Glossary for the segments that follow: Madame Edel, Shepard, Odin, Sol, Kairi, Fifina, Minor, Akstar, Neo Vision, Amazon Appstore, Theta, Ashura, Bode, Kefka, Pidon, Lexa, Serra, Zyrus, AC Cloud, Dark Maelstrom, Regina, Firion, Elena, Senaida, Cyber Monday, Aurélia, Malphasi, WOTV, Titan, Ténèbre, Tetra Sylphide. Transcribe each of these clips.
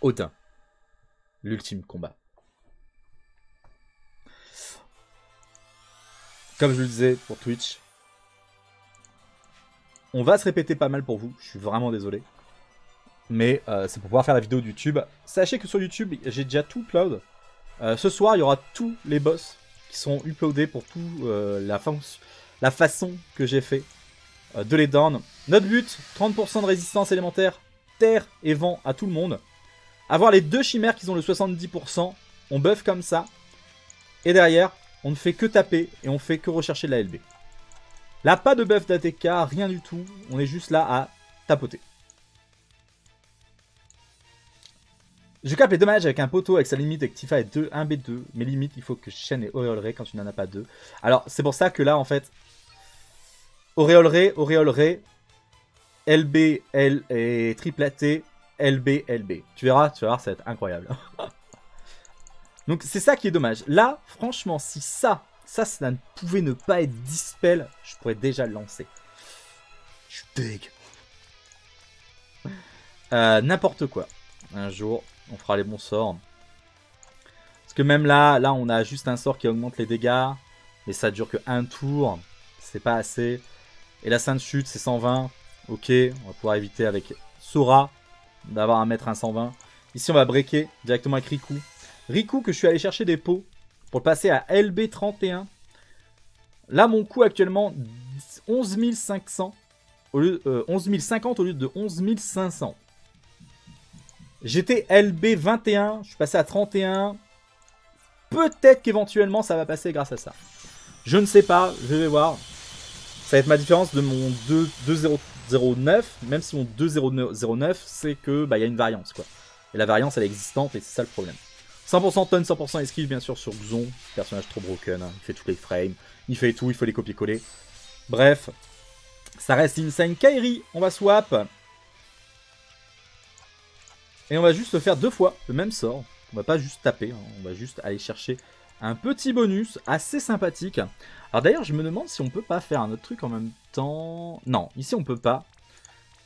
Odin. L'ultime combat. Comme je le disais pour Twitch, on va se répéter pas mal pour vous, je suis vraiment désolé. Mais c'est pour pouvoir faire la vidéo de YouTube. Sachez que sur YouTube, j'ai déjà tout upload. Ce soir, il y aura tous les boss qui sont uploadés pour tout la façon que j'ai fait de les down. Notre but, 30% de résistance élémentaire, terre et vent à tout le monde. Avoir les deux chimères qui ont le 70%, on buff comme ça. Et derrière, on ne fait que taper et on fait que rechercher de la LB. Là, pas de buff d'ATK, rien du tout. On est juste là à tapoter. Je capte les deux matchs avec un poteau, avec sa limite, avec Tifa et 2, 1B2. Mais limite, il faut que Shen et Auréole Ray quand tu n'en as pas deux. Alors, c'est pour ça que là, en fait, Auréole Ray, LB, L et triplaté, LB, LB. Tu verras, ça va être incroyable. Donc, c'est ça qui est dommage. Là, franchement, si ça ne pouvait ne pas être dispel, je pourrais déjà le lancer. Je suis deg. N'importe quoi. Un jour, on fera les bons sorts. Parce que même là, on a juste un sort qui augmente les dégâts. Mais ça dure que un tour. C'est pas assez. Et la sainte chute, c'est 120. Ok, on va pouvoir éviter avec Sora d'avoir à mettre un 120. Ici, on va breaker directement avec Riku. Riku, que je suis allé chercher des pots pour passer à LB31. Là, mon coût actuellement, 11 500 au lieu, 11 050 au lieu de 11 500. J'étais LB21, je suis passé à 31. Peut-être qu'éventuellement ça va passer grâce à ça. Je ne sais pas, je vais voir. Ça va être ma différence de mon 2.009. Même si mon 2.009, c'est que bah, y a une variance, quoi. Et la variance, elle est existante et c'est ça le problème. 100% tonne, 100% esquive, bien sûr, sur Xon. Personnage trop broken, hein. Il fait tous les frames. Il fait tout, il faut les copier-coller. Bref, ça reste insane. Kairi, on va swap. Et on va juste faire deux fois le même sort. On va pas juste taper, hein. On va juste aller chercher un petit bonus assez sympathique. Alors d'ailleurs, je me demande si on peut pas faire un autre truc en même temps. Non, ici on peut pas.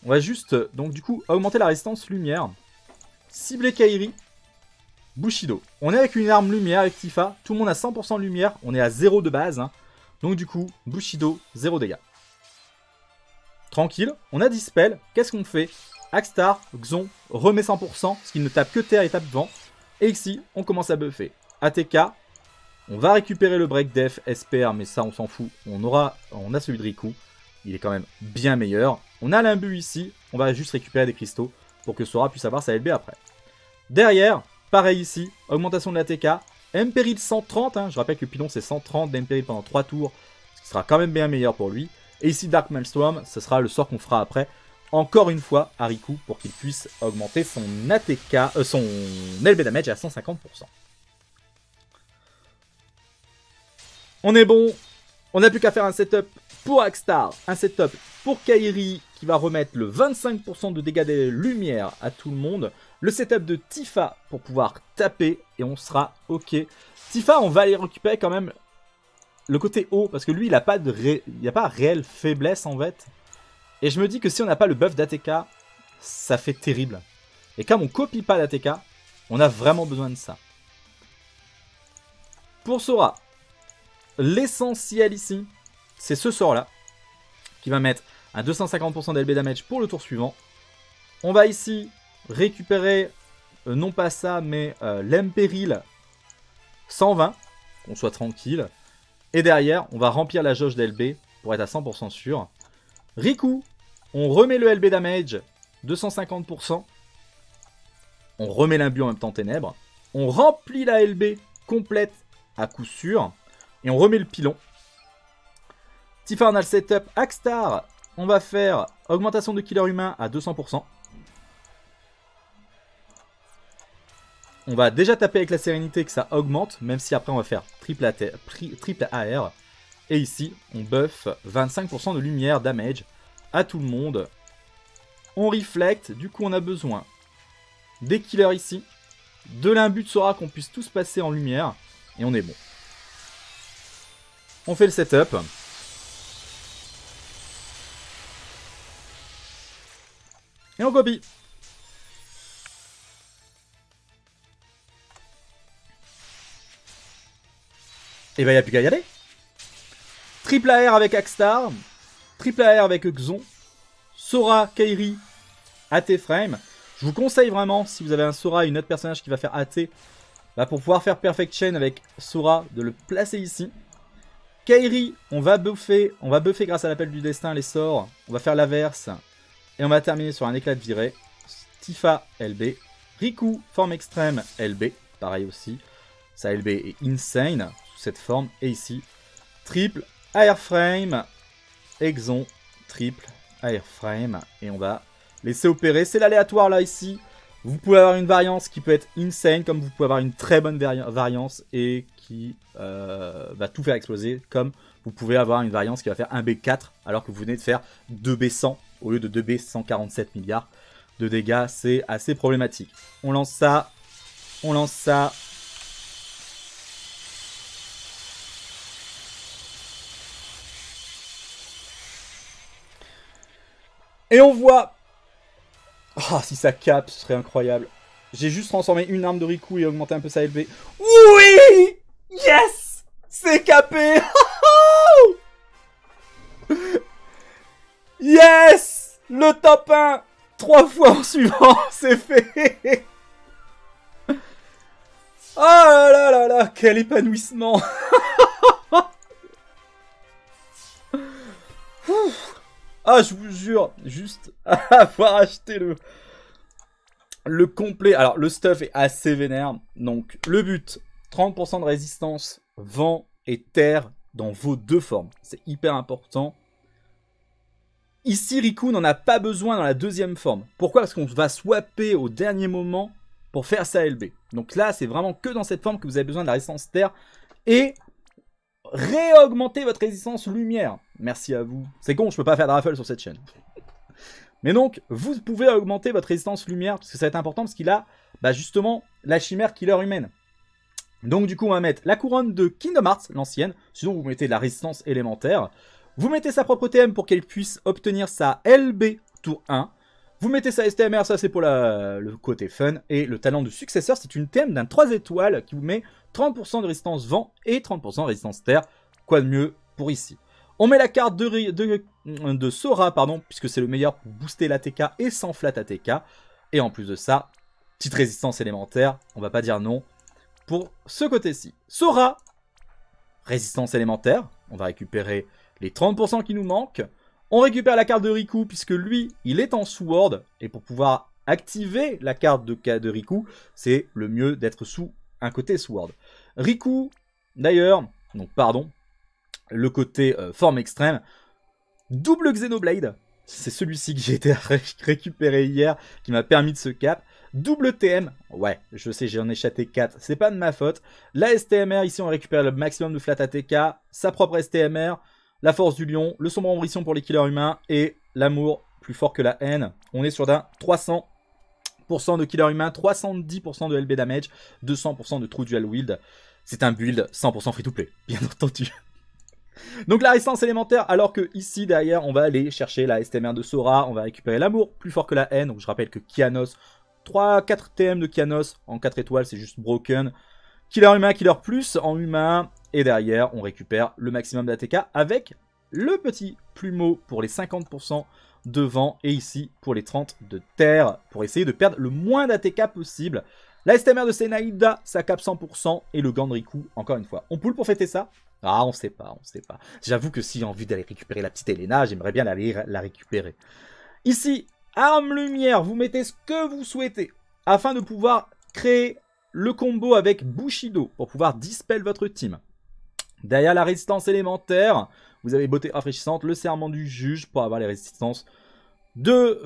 On va juste, donc du coup, augmenter la résistance lumière. Cibler Kairi. Bushido. On est avec une arme lumière avec Tifa. Tout le monde a 100% de lumière. On est à 0 de base, hein. Donc du coup, Bushido, 0 dégâts. Tranquille. On a Dispel. Qu'est-ce qu'on fait? Akstar, Xon, remet 100%, parce qu'il ne tape que terre et tape vent. Et ici, on commence à buffer. ATK, on va récupérer le break def, SPR, mais ça on s'en fout. On a celui de Riku, il est quand même bien meilleur. On a l'imbu ici, on va juste récupérer des cristaux pour que Sora puisse avoir sa LB après. Derrière, pareil ici, augmentation de l'ATK, Imperil 130, hein, je rappelle que Pidon c'est 130 d'Imperil pendant 3 tours, ce qui sera quand même bien meilleur pour lui. Et ici Dark Maelstrom, ce sera le sort qu'on fera après. Encore une fois, à Riku pour qu'il puisse augmenter son ATK, son LB damage à 150%. On est bon. On n'a plus qu'à faire un setup pour Akstar, un setup pour Kairi qui va remettre le 25% de dégâts des lumières à tout le monde. Le setup de Tifa pour pouvoir taper et on sera ok. Tifa, on va aller récupérer quand même le côté haut parce que lui, il n'a pas de réelle faiblesse en fait. Et je me dis que si on n'a pas le buff d'ATK, ça fait terrible. Et comme on copie pas l'ATK, on a vraiment besoin de ça. Pour Sora, l'essentiel ici, c'est ce sort-là, qui va mettre un 250% d'LB damage pour le tour suivant. On va ici récupérer, non pas ça, mais l'Imperil 120, qu'on soit tranquille. Et derrière, on va remplir la jauge d'LB pour être à 100% sûr. Riku, on remet le LB damage, 250%. On remet l'imbu en même temps ténèbre. On remplit la LB complète à coup sûr. Et on remet le pilon. Tifa, on a le setup. Akstar, on va faire augmentation de killer humain à 200%. On va déjà taper avec la sérénité que ça augmente, même si après on va faire triple AR. Et ici, on buff 25% de lumière damage à tout le monde. On reflect, du coup on a besoin des killers ici, de l'imbu de Sora qu'on puisse tous passer en lumière, et on est bon. On fait le setup. Et on copie. Et ben il n'y a plus qu'à y aller. Triple AR avec Akstar, triple AR avec Xon, Sora, Kairi, AT frame. Je vous conseille vraiment, si vous avez un Sora et une autre personnage qui va faire AT, bah pour pouvoir faire Perfect Chain avec Sora, de le placer ici. Kairi, on va buffer grâce à l'appel du destin les sorts, on va faire l'averse, et on va terminer sur un éclat de virée. Tifa, LB. Riku, forme extrême, LB, pareil aussi. Sa LB est insane, sous cette forme, et ici, triple, airframe, Exon, triple, airframe, et on va laisser opérer. C'est l'aléatoire là, ici. Vous pouvez avoir une variance qui peut être insane, comme vous pouvez avoir une très bonne variance et qui va tout faire exploser, comme vous pouvez avoir une variance qui va faire 1B4, alors que vous venez de faire 2B100 au lieu de 2B147 milliards de dégâts. C'est assez problématique. On lance ça, on lance ça. Et on voit... Ah, oh, si ça capte, ce serait incroyable. J'ai juste transformé une arme de Riku et augmenté un peu sa LB. Oui! Yes! C'est capé! Yes! Le top 1! 3 fois en suivant, c'est fait! Oh là là là là! Quel épanouissement! Ah, je vous jure, juste avoir acheté le complet. Alors, le stuff est assez vénère. Donc, le but, 30% de résistance, vent et terre dans vos deux formes. C'est hyper important. Ici, Riku n'en a pas besoin dans la deuxième forme. Pourquoi? Parce qu'on va swapper au dernier moment pour faire sa LB. Donc là, c'est vraiment que dans cette forme que vous avez besoin de la résistance terre. Et... réaugmenter votre résistance lumière. Merci à vous. C'est con, je peux pas faire de raffle sur cette chaîne. Mais donc, vous pouvez augmenter votre résistance lumière, parce que ça va être important, parce qu'il a bah justement la chimère killer humaine. Donc du coup, on va mettre la couronne de Kingdom Hearts, l'ancienne. Sinon, vous mettez de la résistance élémentaire. Vous mettez sa propre TM pour qu'elle puisse obtenir sa LB tour 1. Vous mettez sa STMR, ça c'est pour le côté fun. Et le talent du successeur, c'est une TM d'un 3 étoiles qui vous met 30% de résistance vent et 30% de résistance terre. Quoi de mieux pour ici? On met la carte de Sora, pardon, puisque c'est le meilleur pour booster l'ATK et sans flat ATK. Et en plus de ça, petite résistance élémentaire, on va pas dire non pour ce côté-ci. Sora, résistance élémentaire, on va récupérer les 30% qui nous manquent. On récupère la carte de Riku puisque lui, il est en Sword. Et pour pouvoir activer la carte de Riku, c'est le mieux d'être sous un côté Sword. Riku, d'ailleurs, donc pardon, le côté forme extrême, double Xenoblade. C'est celui-ci que j'ai été récupéré hier qui m'a permis de ce cap. Double TM, ouais, je sais, j'en ai chaté 4, c'est pas de ma faute. La STMR, ici on récupère le maximum de flat ATK, sa propre STMR. La force du lion, le sombre ambition pour les killers humains et l'amour plus fort que la haine. On est sur d'un 300% de killer humain, 310% de LB damage, 200% de true dual wield. C'est un build 100% free to play, bien entendu. Donc la résistance élémentaire, alors que ici derrière on va aller chercher la STMR de Sora, on va récupérer l'amour plus fort que la haine. Donc je rappelle que Kyanos, 3-4 TM de Kyanos en 4 étoiles, c'est juste broken. Killer humain, killer plus en humain. Et derrière, on récupère le maximum d'ATK avec le petit plumeau pour les 50% de vent. Et ici, pour les 30% de terre, pour essayer de perdre le moins d'ATK possible. La STMR de Senaida, ça cap 100%. Et le Gandriku, encore une fois. On poule pour fêter ça? Ah, on sait pas, on sait pas. J'avoue que si j'ai envie d'aller récupérer la petite Elena, j'aimerais bien aller la récupérer. Ici, arme lumière, vous mettez ce que vous souhaitez afin de pouvoir créer le combo avec Bushido pour pouvoir dispel votre team. Derrière la résistance élémentaire, vous avez beauté rafraîchissante, le serment du juge pour avoir les résistances de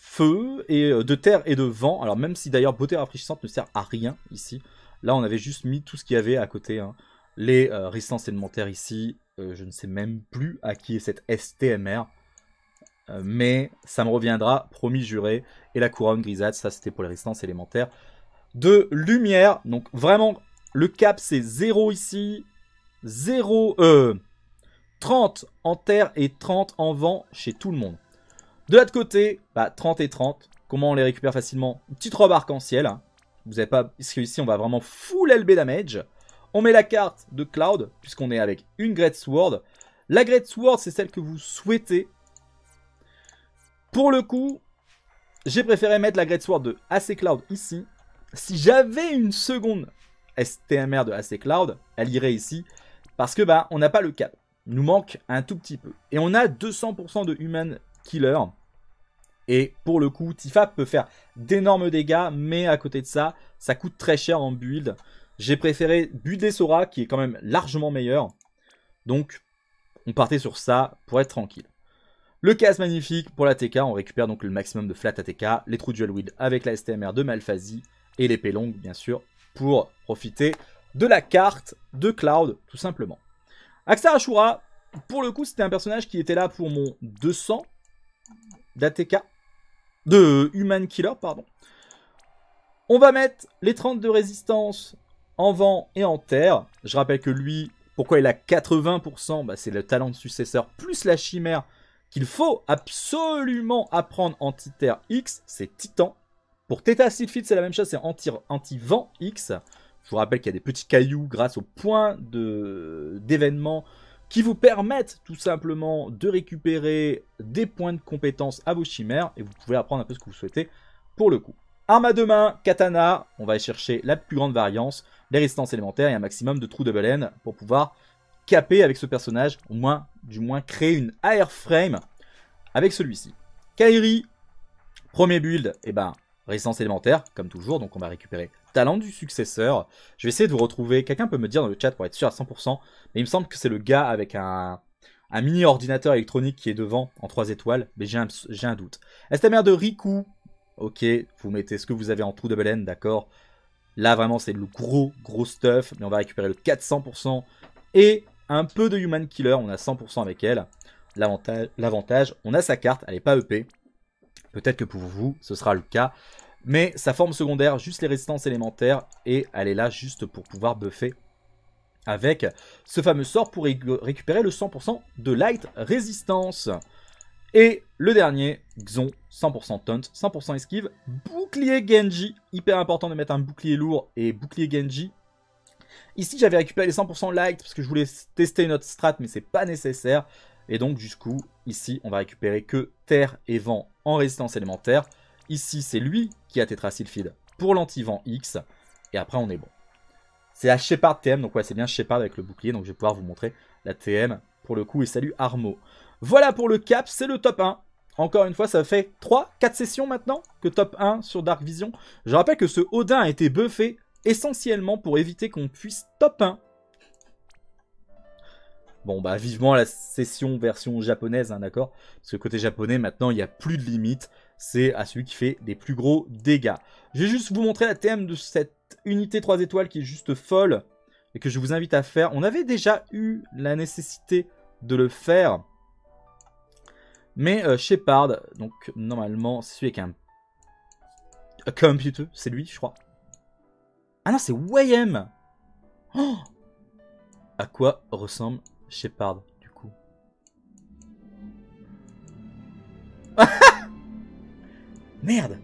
feu, et de terre et de vent. Alors même si d'ailleurs beauté rafraîchissante ne sert à rien ici. Là on avait juste mis tout ce qu'il y avait à côté. Hein. Les résistances élémentaires ici, je ne sais même plus à qui est cette STMR. Mais ça me reviendra, promis juré. Et la couronne grisade, ça c'était pour les résistances élémentaires de lumière. Donc vraiment... le cap c'est 0 ici, 30 en terre et 30 en vent chez tout le monde. De l'autre côté, bah, 30 et 30, comment on les récupère facilement? Une petite robe arc-en-ciel, hein. Vous avez pas, parce que ici on va vraiment full LB damage. On met la carte de Cloud, puisqu'on est avec une Great Sword. La Great Sword, c'est celle que vous souhaitez. Pour le coup, j'ai préféré mettre la Great Sword de AC Cloud ici. Si j'avais une seconde STMR de AC Cloud, elle irait ici. Parce que bah, on n'a pas le cap. Il nous manque un tout petit peu. Et on a 200% de Human Killer. Et pour le coup, Tifa peut faire d'énormes dégâts. Mais à côté de ça, ça coûte très cher en build. J'ai préféré builder Sora, qui est quand même largement meilleur. Donc, on partait sur ça pour être tranquille. Le casse magnifique pour la TK. On récupère donc le maximum de flat ATK. Les trous dual wield avec la STMR de Malphasi. Et l'épée longue, bien sûr, pour profiter de la carte de Cloud, tout simplement. Akstar Ashura, pour le coup, c'était un personnage qui était là pour mon 200 d'ATK, de Human Killer, pardon. On va mettre les 30 de résistance en vent et en terre. Je rappelle que lui, pourquoi il a 80%, bah c'est le talent de successeur plus la chimère qu'il faut absolument apprendre en Anti-Terre X, c'est Titan. Pour Theta Sylphide, c'est la même chose, c'est anti-vent X. Je vous rappelle qu'il y a des petits cailloux grâce aux points d'événements qui vous permettent tout simplement de récupérer des points de compétence à vos chimères. Et vous pouvez apprendre un peu ce que vous souhaitez pour le coup. Arme à deux mains, katana, on va chercher la plus grande variance, les résistances élémentaires et un maximum de trous de baleine pour pouvoir caper avec ce personnage, au moins, du moins créer une airframe avec celui-ci. Kairi, premier build, et ben résistance élémentaire, comme toujours, donc on va récupérer talent du successeur. Je vais essayer de vous retrouver, quelqu'un peut me dire dans le chat pour être sûr à 100%, mais il me semble que c'est le gars avec un mini ordinateur électronique qui est devant en 3 étoiles, mais j'ai un doute. STMR de Riku, ok, vous mettez ce que vous avez en trou de baleine, d'accord. Là vraiment c'est le gros stuff, mais on va récupérer le 400% et un peu de Human Killer, on a 100% avec elle. L'avantage, on a sa carte, elle n'est pas EP. Peut-être que pour vous, ce sera le cas. Mais sa forme secondaire, juste les résistances élémentaires. Et elle est là juste pour pouvoir buffer avec ce fameux sort pour récupérer le 100% de light résistance. Et le dernier, Xon, 100% taunt, 100% esquive. Bouclier Genji, hyper important de mettre un bouclier lourd et bouclier Genji. Ici, j'avais récupéré les 100% light parce que je voulais tester une autre strat, mais c'est pas nécessaire. Et donc, du coup, ici, on va récupérer que terre et vent en résistance élémentaire. Ici, c'est lui qui a Tetra Sylphide pour l'anti-vent X. Et après, on est bon. C'est la Shepard TM. Donc, ouais, c'est bien Shepard avec le bouclier. Donc, je vais pouvoir vous montrer la TM pour le coup. Et salut Armo. Voilà pour le cap. C'est le top 1. Encore une fois, ça fait 3-4 sessions maintenant que top 1 sur Dark Vision. Je rappelle que ce Odin a été buffé essentiellement pour éviter qu'on puisse top 1. Bon, bah vivement la session version japonaise, hein, d'accord. Parce que côté japonais, maintenant, il n'y a plus de limite. C'est à celui qui fait des plus gros dégâts. Je vais juste vous montrer la TM de cette unité 3 étoiles qui est juste folle. Et que je vous invite à faire. On avait déjà eu la nécessité de le faire. Mais Shepard, donc normalement, c'est celui avec un computer. C'est lui, je crois. Ah non, c'est YM. Oh, à quoi ressemble Shepard, du coup. Merde.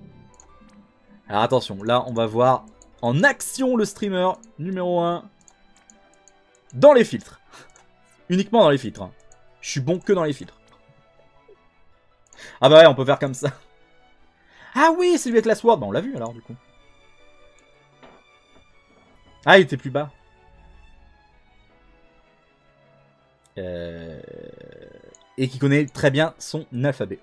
Alors attention, là on va voir en action le streamer numéro 1 dans les filtres. Uniquement dans les filtres. Hein. Je suis bon que dans les filtres. Ah bah ouais, on peut faire comme ça. Ah oui, c'est lui avec la sword. Bah on l'a vu alors, du coup. Ah, il était plus bas. Et qui connaît très bien son alphabet.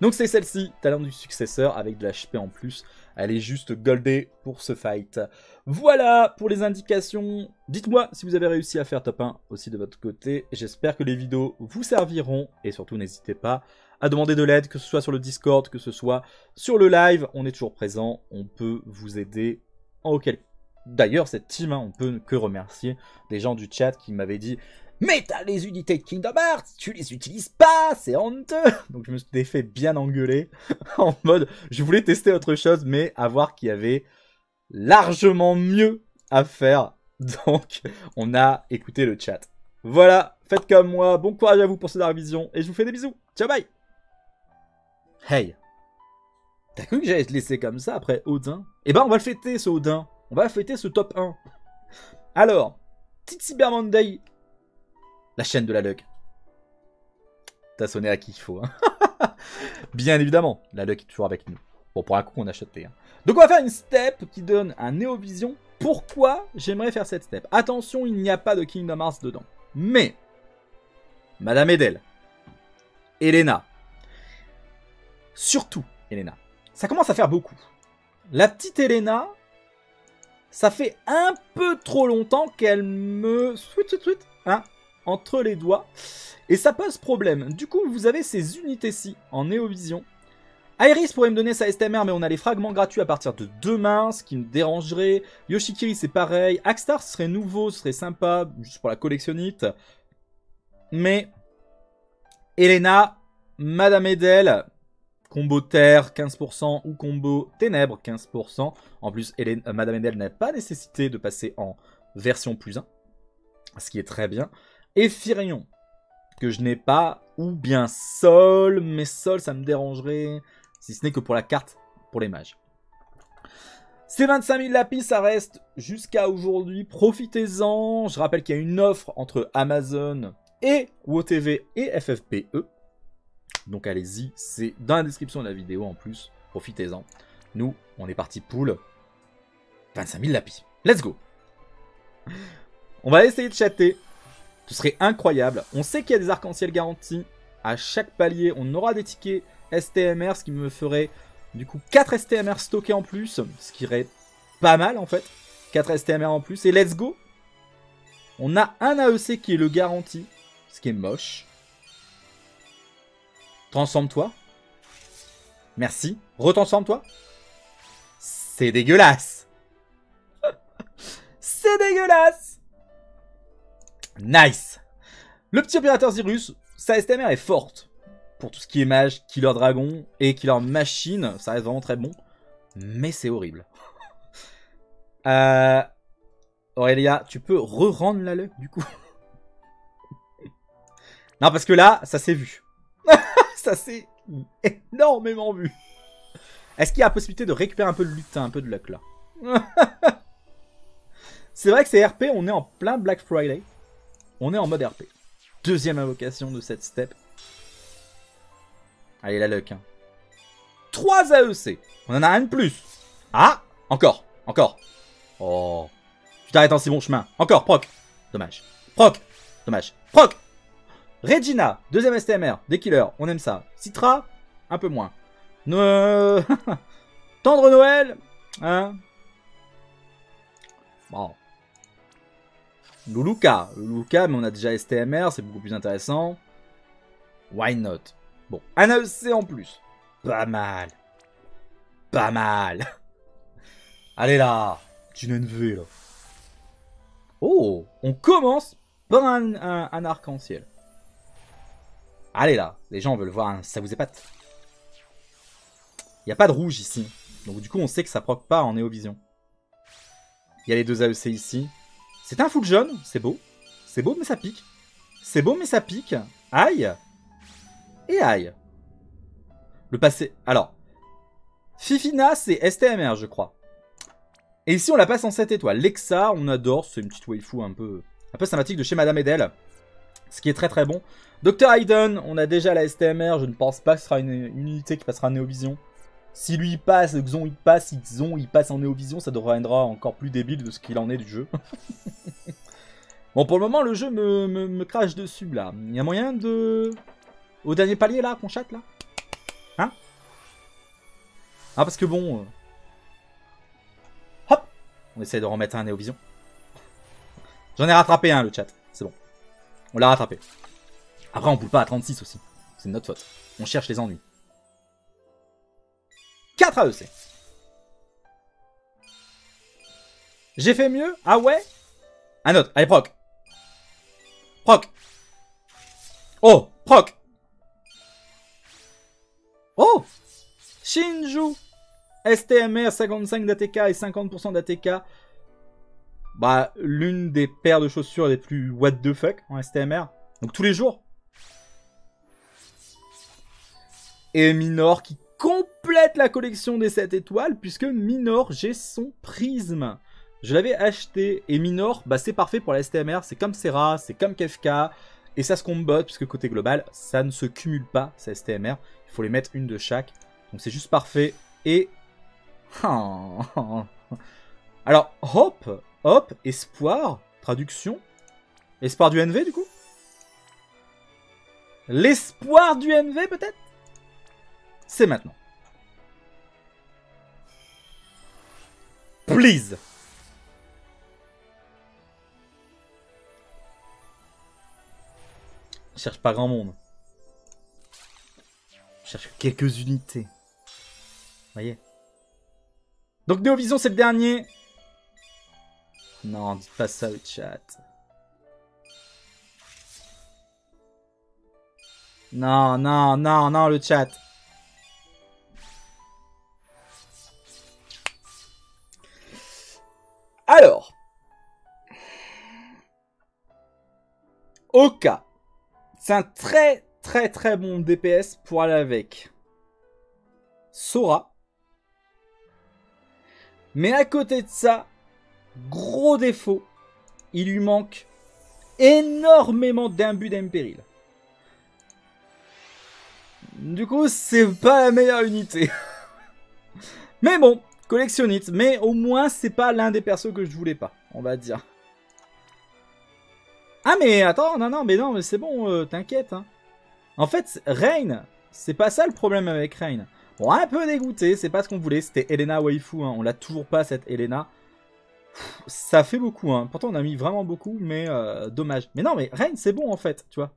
Donc c'est celle-ci, talent du successeur avec de l'HP en plus. Elle est juste goldée pour ce fight. Voilà pour les indications. Dites-moi si vous avez réussi à faire top 1 aussi de votre côté. J'espère que les vidéos vous serviront. Et surtout n'hésitez pas à demander de l'aide, que ce soit sur le Discord, que ce soit sur le live. On est toujours présent, on peut vous aider en auquel cas. D'ailleurs, cette team, hein, on peut que remercier des gens du chat qui m'avaient dit « Mais t'as les unités de Kingdom Hearts, tu les utilises pas, c'est honteux !» Donc je me suis fait bien engueuler en mode « Je voulais tester autre chose, mais à voir qu'il y avait largement mieux à faire. » Donc on a écouté le chat. Voilà, faites comme moi, bon courage à vous pour cette revision et je vous fais des bisous. Ciao, bye. Hey, t'as cru que j'allais te laisser comme ça après Odin? Eh ben on va le fêter ce Odin. On va fêter ce top 1. Alors, petite Cyber Monday, la chaîne de la Luck. T'as sonné à qui il faut. Hein. Bien évidemment, la Luck est toujours avec nous. Bon, pour un coup, on a acheté. Hein. Donc, on va faire une step qui donne un Neo Vision. Pourquoi j'aimerais faire cette step? Attention, il n'y a pas de Kingdom Hearts dedans. Mais, Madame Edel, Elena, surtout Elena, ça commence à faire beaucoup. La petite Elena, ça fait un peu trop longtemps qu'elle me... hein, entre les doigts. Et ça pose problème. Du coup, vous avez ces unités-ci en Neo Vision. Iris pourrait me donner sa STMR, mais on a les fragments gratuits à partir de demain, ce qui me dérangerait. Yoshikiri, c'est pareil. Akstar serait nouveau, ce serait sympa, juste pour la collectionnite. Mais Elena, Madame Edel, combo Terre 15% ou combo Ténèbre 15%. En plus, Madame Edel n'a pas nécessité de passer en version plus 1, ce qui est très bien. Et Firion, que je n'ai pas, ou bien Sol, mais Sol, ça me dérangerait... Si ce n'est que pour la carte, pour les mages. Ces 25 000 lapis, ça reste jusqu'à aujourd'hui. Profitez-en. Je rappelle qu'il y a une offre entre Amazon et WOTV et FFPE. Donc allez-y. C'est dans la description de la vidéo en plus. Profitez-en. Nous, on est parti pool. 25 000 lapis. Let's go. On va essayer de chatter. Ce serait incroyable. On sait qu'il y a des arcs-en-ciel garantis. À chaque palier, on aura des tickets STMR, ce qui me ferait du coup 4 STMR stockés en plus, ce qui irait pas mal en fait, 4 STMR en plus, et let's go. On a un AEC qui est le garanti, ce qui est moche. Transforme-toi. Merci. Retransforme-toi. C'est dégueulasse. C'est dégueulasse. Nice. Le petit opérateur Zyrus, sa STMR est forte. Pour tout ce qui est mage, killer dragon et killer machine, ça reste vraiment très bon. Mais c'est horrible. Aurélia, tu peux re-rendre la luck du coup? Non, parce que là, ça s'est vu. Ça s'est énormément vu. Est-ce qu'il y a la possibilité de récupérer un peu de lutin, un peu de luck là? C'est vrai que c'est RP, on est en plein Black Friday. On est en mode RP. Deuxième invocation de cette step. Allez, la luck. Hein. 3 AEC. On en a un de plus. Ah, encore. Encore. Oh. Tu t'arrêtes en si bon chemin. Encore. Proc. Dommage. Proc. Dommage. Proc. Regina. Deuxième STMR. Des killers. On aime ça. Citra. Un peu moins. Tendre Noël. Hein. Bon. Louluka. Louluka, mais on a déjà STMR. C'est beaucoup plus intéressant. Why not? Bon, un AEC en plus. Pas mal. Pas mal. Allez là. Une NV là. Oh, on commence par un arc-en-ciel. Allez là. Les gens veulent voir un... Ça vous épate. Il n'y a pas de rouge ici. Donc du coup, on sait que ça proc pas en néovision. Il y a les deux AEC ici. C'est un full jaune. C'est beau. C'est beau, mais ça pique. C'est beau, mais ça pique. Aïe. Et aïe. Le passé... Alors. Fifina, c'est STMR, je crois. Et ici, on la passe en 7 étoiles. Lexa, on adore. C'est une petite waifu un peu sympathique de chez Madame Edel. Ce qui est très très bon. Dr. Hayden, on a déjà la STMR. Je ne pense pas que ce sera une unité qui passera en Néovision. Si lui, il passe, Xon, il passe, Xon, il passe en Néovision, ça deviendra encore plus débile de ce qu'il en est du jeu. Bon, pour le moment, le jeu me crache dessus, là. Il y a moyen de... Au dernier palier là, qu'on chatte là? Hein? Ah, parce que bon. Hop! On essaie de remettre un Néovision. J'en ai rattrapé un, le chat. C'est bon. On l'a rattrapé. Après, on poule pas à 36 aussi. C'est de notre faute. On cherche les ennuis. 4 AEC. J'ai fait mieux? Ah ouais? Un autre. Allez, proc. Proc. Oh! Proc! Oh, Shinju, STMR, 55 d'ATK et 50% d'ATK. Bah, l'une des paires de chaussures les plus what the fuck en STMR. Donc tous les jours. Et Minor qui complète la collection des 7 étoiles, puisque Minor, j'ai son prisme. Je l'avais acheté, et Minor, bah c'est parfait pour la STMR, c'est comme Serra, c'est comme Kefka, et ça se combote, puisque côté global, ça ne se cumule pas, ces STMR, il faut les mettre une de chaque, donc c'est juste parfait, et... Alors, hop, hop, espoir, traduction, espoir du NV du coup? L'espoir du NV peut-être? C'est maintenant. Please! Je cherche pas grand monde. Je cherche quelques unités. Vous voyez? Donc Neo Vision, c'est le dernier. Non, dites pas ça, le chat. Non, non, non, non, le chat. Alors. Oka. C'est un très très très bon DPS pour aller avec Sora. Mais à côté de ça, gros défaut, il lui manque énormément d'imbus d'Impéril. Du coup, c'est pas la meilleure unité. Mais bon, collectionnite, mais au moins c'est pas l'un des persos que je voulais pas, on va dire. Ah mais attends, non, non, mais non, mais c'est bon, t'inquiète. Hein. En fait, Rain, c'est pas ça le problème avec Rain. Bon, un peu dégoûté, c'est pas ce qu'on voulait, c'était Elena Waifu, hein. On l'a toujours pas cette Elena. Pff, ça fait beaucoup, hein. Pourtant on a mis vraiment beaucoup, mais dommage. Mais non, mais Rain c'est bon en fait, tu vois.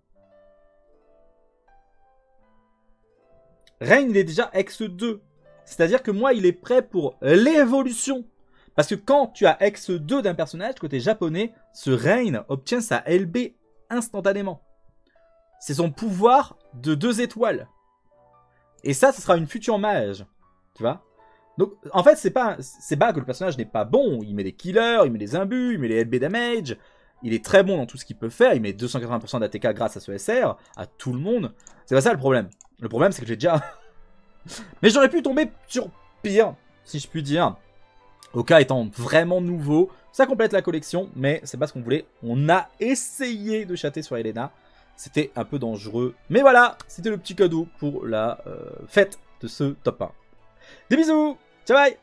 Rain il est déjà X2, c'est-à-dire que moi il est prêt pour l'évolution. Parce que quand tu as X2 d'un personnage, côté japonais, ce Rain obtient sa LB instantanément. C'est son pouvoir de 2 étoiles. Et ça, ce sera une future mage. Tu vois? Donc, en fait, c'est pas que le personnage n'est pas bon. Il met des killers, il met des imbus, il met les LB damage. Il est très bon dans tout ce qu'il peut faire. Il met 280% d'ATK grâce à ce SR, à tout le monde. C'est pas ça le problème. Le problème, c'est que j'ai déjà... Mais j'aurais pu tomber sur pire, si je puis dire. Oka étant vraiment nouveau, ça complète la collection, mais c'est pas ce qu'on voulait. On a essayé de chatter sur Elena, c'était un peu dangereux. Mais voilà, c'était le petit cadeau pour la fête de ce top 1. Des bisous, ciao bye.